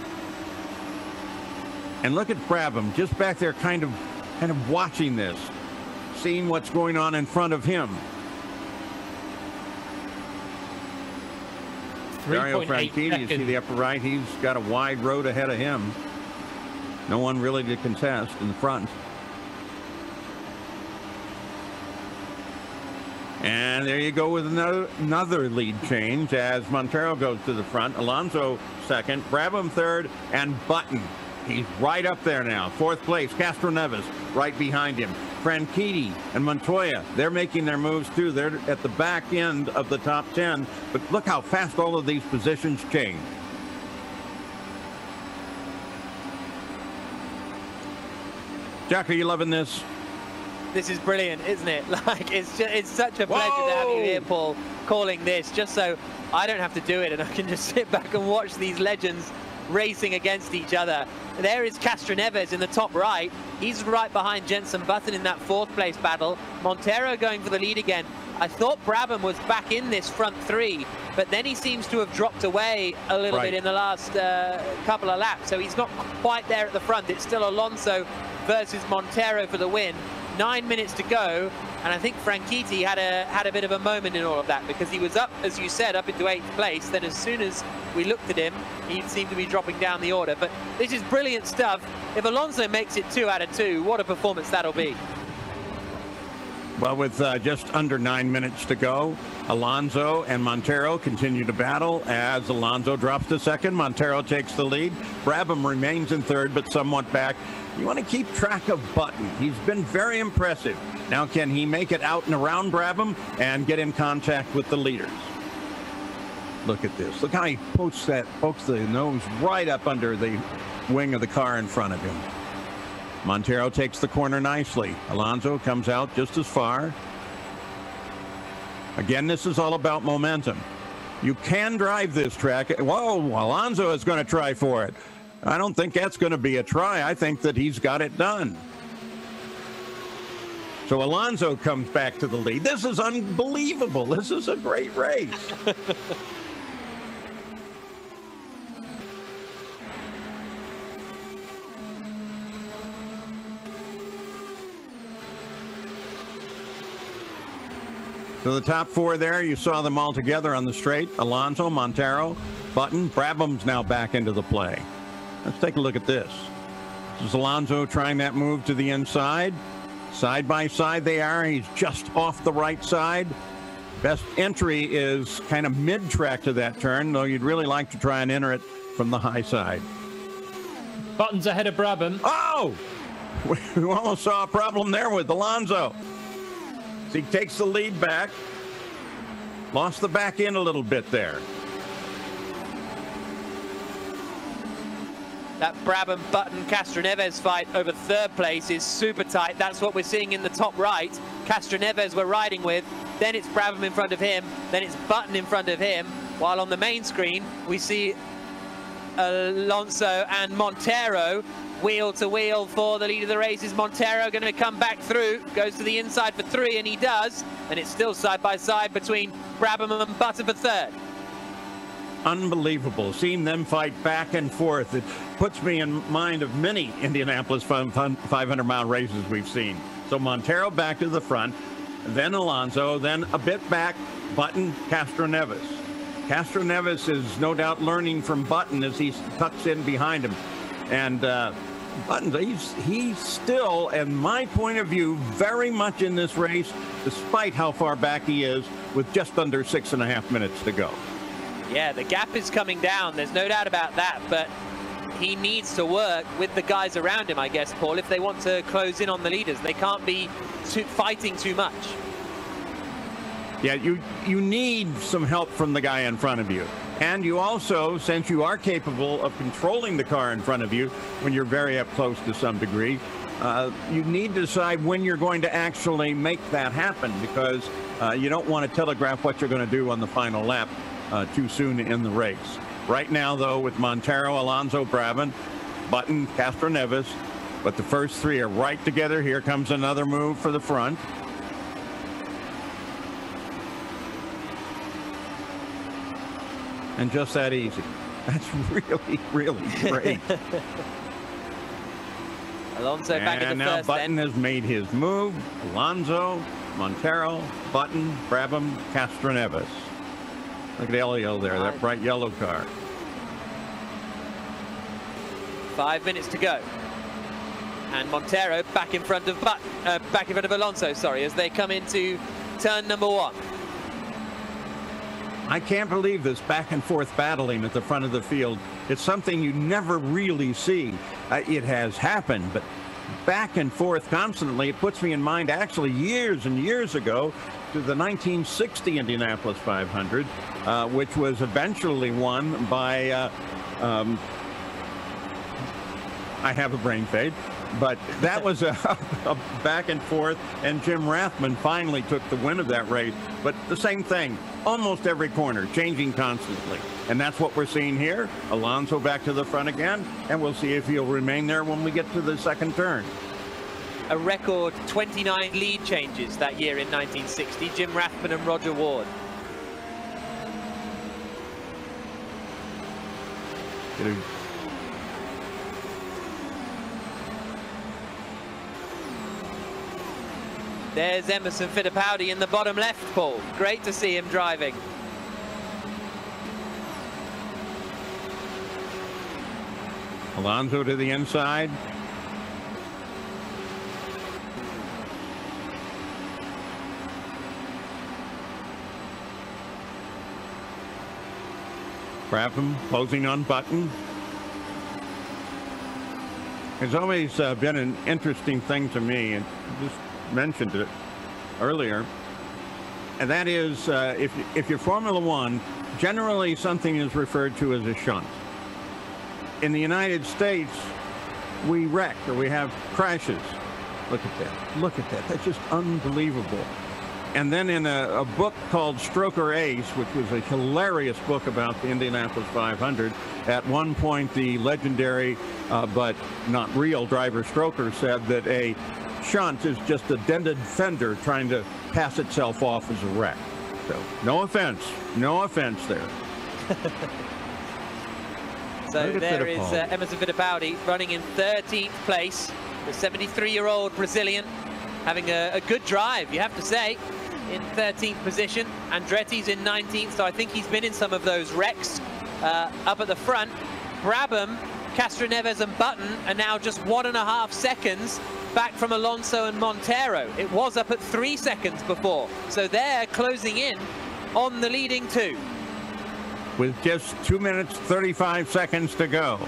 And look at Brabham just back there kind of watching this, seeing what's going on in front of him. Dario Franchitti, you see the upper right, he's got a wide road ahead of him. No one really to contest in the front. And there you go with another lead change as Monteiro goes to the front. Alonso second, Brabham third, and Button. He's right up there now. 4th place, Castroneves right behind him. Franchitti and Montoya, they're making their moves too. They're at the back end of the top 10, but look how fast all of these positions change. Jack, are you loving this? This is brilliant, isn't it? Like, it's such a pleasure to have you here, Paul, calling this, just so I don't have to do it and I can just sit back and watch these legends racing against each other. There is Castroneves in the top right. He's right behind Jenson Button in that 4th place battle. Monteiro going for the lead again. I thought Brabham was back in this front three, but then he seems to have dropped away a little bit in the last couple of laps. So he's not quite there at the front. It's still Alonso versus Monteiro for the win. 9 minutes to go, and I think Franchitti had a bit of a moment in all of that, because he was up, as you said, up into 8th place. Then as soon as we looked at him, he seemed to be dropping down the order. But this is brilliant stuff. If Alonso makes it 2 out of 2, what a performance that'll be. Well, with just under 9 minutes to go, Alonso and Monteiro continue to battle. As Alonso drops to 2nd, Monteiro takes the lead. Brabham remains in 3rd, but somewhat back. You want to keep track of Button. He's been very impressive. Now, can he make it out and around Brabham and get in contact with the leaders? Look at this. Look how he pokes the nose right up under the wing of the car in front of him. Monteiro takes the corner nicely. Alonso comes out just as far. Again, this is all about momentum. You can drive this track. Whoa, Alonso is going to try for it. I don't think that's going to be a try. I think that he's got it done. So Alonso comes back to the lead. This is unbelievable. This is a great race. So the top four there, you saw them all together on the straight. Alonso, Monteiro, Button, Brabham's now back into the play. Let's take a look at this. This is Alonso trying that move to the inside. Side by side they are. He's just off the right side. Best entry is kind of mid-track to that turn, though you'd really like to try and enter it from the high side. Button's ahead of Brabham. Oh! We almost saw a problem there with Alonso. So he takes the lead back. Lost the back end a little bit there. That Brabham, Button, Castroneves fight over third place is super tight. That's what we're seeing in the top right. Castroneves we're riding with. Then it's Brabham in front of him. Then it's Button in front of him. While on the main screen, we see Alonso and Monteiro wheel to wheel for the lead of the race. Is Monteiro going to come back through? Goes to the inside for three, and he does. And it's still side by side between Brabham and Button for third. Unbelievable. Seeing them fight back and forth, it puts me in mind of many Indianapolis 500-mile races we've seen. So Monteiro back to the front, then Alonso, then a bit back, Button, Castroneves. Castroneves is no doubt learning from Button as he tucks in behind him. And Button, he's still, in my point of view, very much in this race, despite how far back he is, with just under 6.5 minutes to go. Yeah, the gap is coming down. There's no doubt about that, but he needs to work with the guys around him, I guess, Paul, if they want to close in on the leaders. They can't be fighting too much. Yeah, you need some help from the guy in front of you. And you also, since you are capable of controlling the car in front of you when you're very up close to some degree, you need to decide when you're going to actually make that happen, because you don't want to telegraph what you're going to do on the final lap too soon in the race. Right now, though, with Monteiro, Alonso, Brabham, Button, Castroneves, but the first three are right together. Here comes another move for the front. And just that easy. That's really, really great. Alonso back in the first. And now Button has made his move. Alonso, Monteiro, Button, Brabham, Castroneves. Look at Hélio there, that bright yellow car. 5 minutes to go. And Monteiro back in front of Alonso, sorry, as they come into turn number one. I can't believe this back and forth battling at the front of the field. It's something you never really see. It has happened, but back and forth constantly, it puts me in mind actually years and years ago to the 1960 Indianapolis 500, which was eventually won by, I have a brain fade, but that was a back and forth, and Jim Rathman finally took the win of that race. But the same thing, almost every corner, changing constantly. And that's what we're seeing here. Alonso back to the front again, and we'll see if he'll remain there when we get to the second turn. A record 29 lead changes that year in 1960. Jim Rathman and Roger Ward. There's Emerson Fittipaldi in the bottom left, Paul. Great to see him driving. Alonso to the inside. Brabham closing on Button. It's always been an interesting thing to me, and just mentioned it earlier, and that is if you're Formula One, generally something is referred to as a shunt. In the United States, we wreck or we have crashes. Look at that. Look at that. That's just unbelievable. And then in a book called Stroker Ace, which was a hilarious book about the Indianapolis 500, at one point the legendary but not real driver Stroker said that a shunt is just a dented fender trying to pass itself off as a wreck. So no offense there. So there is Emerson Fittipaldi running in 13th place, the 73-year-old Brazilian, having a good drive, you have to say. In 13th position, Andretti's in 19th, so I think he's been in some of those wrecks up at the front. Brabham, Castroneves and Button are now just 1.5 seconds back from Alonso and Monteiro. It was up at 3 seconds before, so they're closing in on the leading two. With just 2 minutes, 35 seconds to go.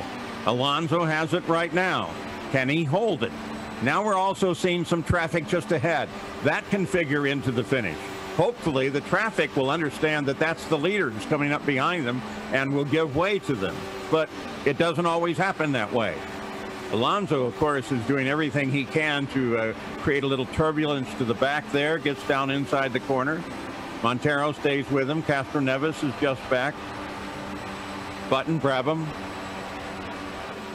Alonso has it right now. Can he hold it? Now we're also seeing some traffic just ahead. That can figure into the finish. Hopefully the traffic will understand that that's the leaders coming up behind them and will give way to them. But it doesn't always happen that way. Alonso, of course, is doing everything he can to create a little turbulence to the back there, gets down inside the corner. Monteiro stays with him. Castroneves is just back. Button, Brabham.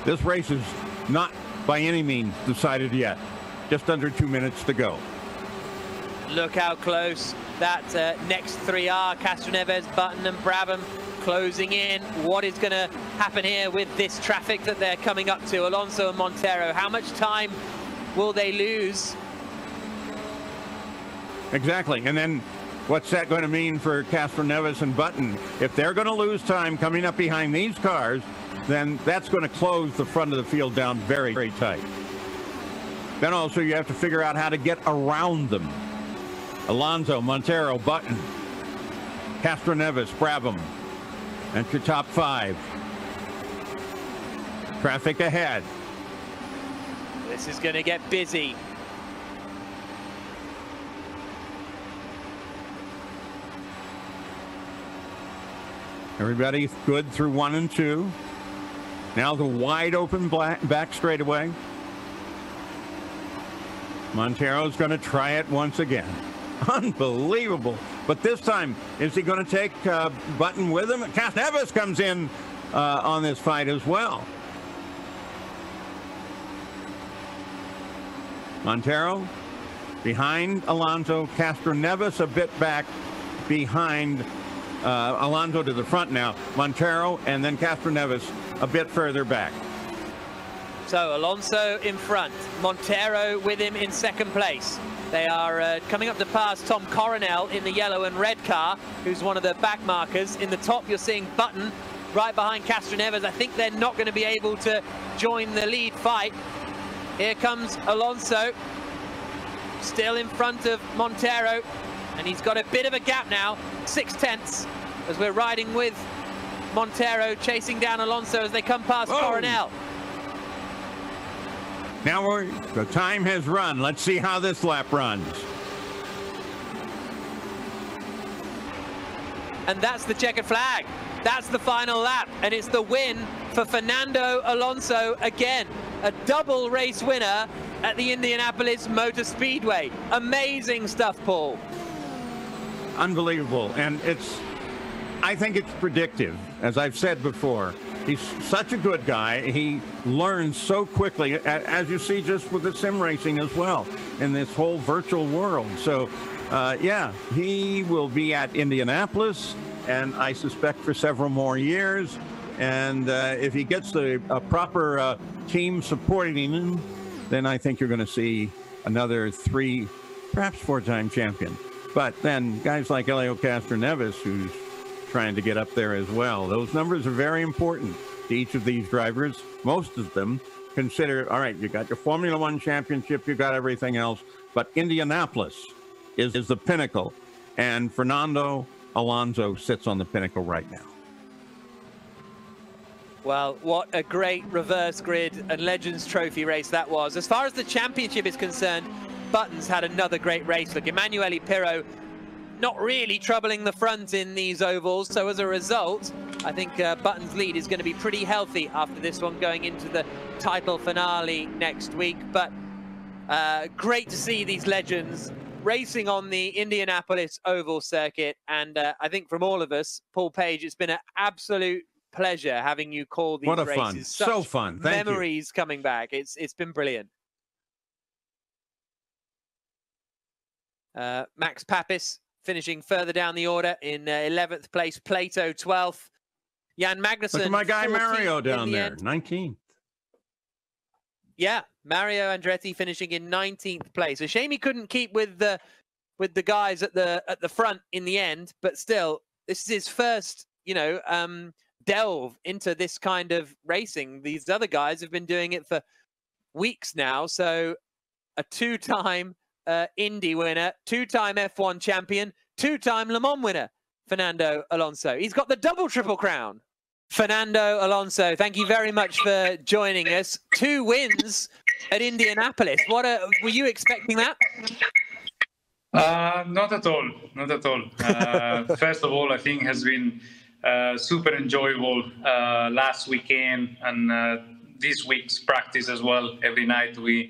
This race is not by any means decided yet. Just under 2 minutes to go. Look how close that next three are. Castroneves, Button and Brabham closing in. What is going to happen here with this traffic that they're coming up to? Alonso and Monteiro, how much time will they lose? Exactly. And then what's that going to mean for Castroneves and Button? If they're going to lose time coming up behind these cars, then that's going to close the front of the field down very, very tight. Then also you have to figure out how to get around them. Alonso, Monteiro, Button, Castroneves, Brabham. That's your top five. Traffic ahead. This is going to get busy. Everybody good through 1 and 2. Now the wide open back straightaway. Monteiro's going to try it once again. Unbelievable. But this time, is he going to take Button with him? Castroneves comes in on this fight as well. Monteiro behind Alonso. Castroneves a bit back behind Alonso to the front now. Monteiro and then Castroneves a bit further back. So Alonso in front, Monteiro with him in second place. They are coming up to pass Tom Coronel in the yellow and red car, who's one of the back markers. In the top you're seeing Button right behind Castroneves. I think they're not going to be able to join the lead fight. Here comes Alonso, still in front of Monteiro. And he's got a bit of a gap now, 6 tenths, as we're riding with Monteiro chasing down Alonso as they come past Coronel. Now the time has run. Let's see how this lap runs. And that's the checkered flag. That's the final lap. And it's the win for Fernando Alonso again. A double race winner at the Indianapolis Motor Speedway. Amazing stuff, Paul. Unbelievable. And I think it's predictive. As I've said before, he's such a good guy. He learns so quickly, as you see just with the sim racing as well, in this whole virtual world. So yeah, he will be at Indianapolis, and I suspect for several more years. And if he gets a proper team supporting him, then I think you're going to see another 3, perhaps 4-time champion. But then guys like Hélio Castroneves, who's trying to get up there as well. Those numbers are very important to each of these drivers. Most of them consider, all right, you got your Formula One championship, you got everything else, but Indianapolis is the pinnacle. And Fernando Alonso sits on the pinnacle right now. Well, what a great reverse grid and Legends Trophy race that was. As far as the championship is concerned, Button's had another great race. Look, Emanuele Pirro not really troubling the front in these ovals. So as a result, I think Button's lead is going to be pretty healthy after this one going into the title finale next week. But great to see these legends racing on the Indianapolis Oval circuit. And I think from all of us, Paul Page, it's been an absolute pleasure having you call these races. Fun. So fun. Thank memories you. Coming back. It's been brilliant. Max Papis finishing further down the order in 11th place, Plato 12th. Jan Magnussen. Look at my guy Mario down there, 19th. Yeah, Mario Andretti finishing in 19th place. A shame he couldn't keep with the guys at the front in the end, but still, this is his first, you know, delve into this kind of racing. These other guys have been doing it for weeks now, so a two-time Indy winner, two-time F1 champion, two-time Le Mans winner, Fernando Alonso. He's got the double triple crown. Fernando Alonso, thank you very much for joining us. Two wins at Indianapolis. What a, were you expecting that? Not at all, not at all. First of all, I think has been super enjoyable last weekend and this week's practice as well. Every night we're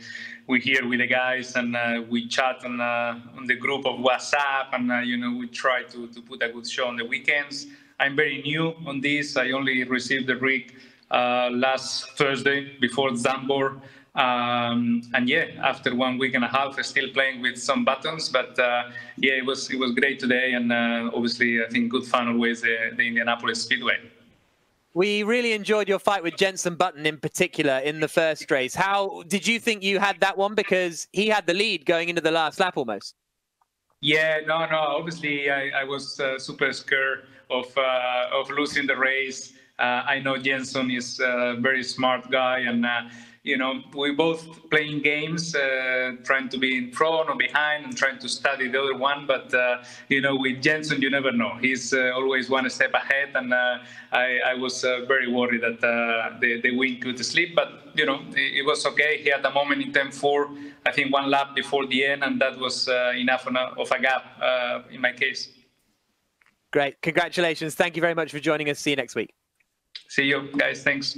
here with the guys and we chat on the group of WhatsApp and, you know, we try to put a good show on the weekends. I'm very new on this. I only received the rig last Thursday before Zandvoort. And yeah, after 1 week and a half, I'm still playing with some buttons. But yeah, it was great today. And obviously, I think good fun always the Indianapolis Speedway. We really enjoyed your fight with Jenson Button in particular in the first race. How did you think you had that one? Because he had the lead going into the last lap almost. Yeah, no. Obviously, I was super scared of losing the race. I know Jenson is a very smart guy, and you know, we both playing games, trying to be in front or behind and trying to study the other one. But you know, with Jenson, you never know. He's always one step ahead, and I was very worried that the win could slip. But you know, it was okay. He had a moment in 10-4, I think one lap before the end, and that was enough of a gap in my case. Great, congratulations. Thank you very much for joining us. See you next week. See you guys, thanks.